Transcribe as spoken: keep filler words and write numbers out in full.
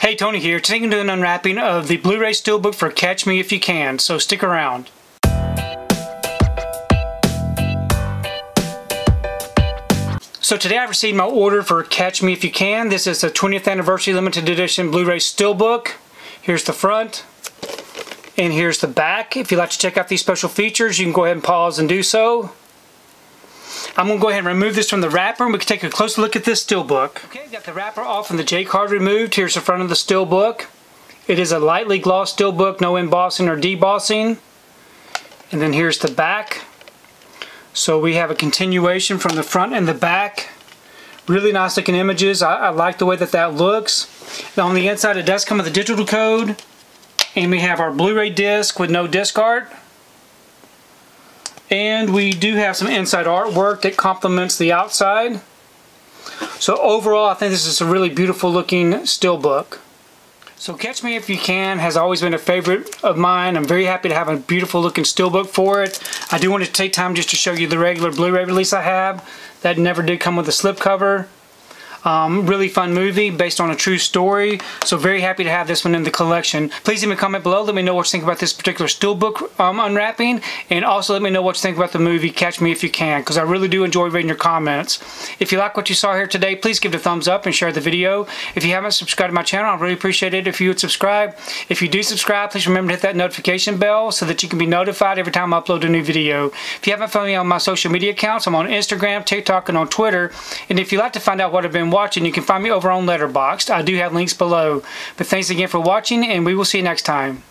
Hey, Tony here. Today I'm doing an unwrapping of the Blu-ray Steelbook for Catch Me If You Can, so stick around. So today I've received my order for Catch Me If You Can. This is the twentieth Anniversary Limited Edition Blu-ray Steelbook. Here's the front, and here's the back. If you'd like to check out these special features, you can go ahead and pause and do so. I'm going to go ahead and remove this from the wrapper and we can take a closer look at this Steelbook. Okay, I've got the wrapper off and the J card removed. Here's the front of the Steelbook. It is a lightly glossed Steelbook, no embossing or debossing. And then here's the back. So we have a continuation from the front and the back. Really nice looking images. I, I like the way that that looks. Now on the inside it does come with a digital code. And we have our Blu-ray disc with no disc art. And we do have some inside artwork that complements the outside. So overall, I think this is a really beautiful looking Steelbook. So Catch Me If You Can has always been a favorite of mine. I'm very happy to have a beautiful looking Steelbook for it. I do want to take time just to show you the regular Blu-ray release I have. That never did come with a slipcover. Um, really fun movie based on a true story. So very happy to have this one in the collection. Please leave me a comment below. Let me know what you think about this particular Steelbook um, unwrapping. And also let me know what you think about the movie Catch Me If You Can, because I really do enjoy reading your comments. If you like what you saw here today, please give it a thumbs up and share the video. If you haven't subscribed to my channel, I'd really appreciate it if you would subscribe. If you do subscribe, please remember to hit that notification bell so that you can be notified every time I upload a new video. If you haven't found me on my social media accounts, I'm on Instagram, TikTok, and on Twitter. And if you'd like to find out what I've been watching, you can find me over on Letterboxd. I do have links below. But thanks again for watching, and we will see you next time.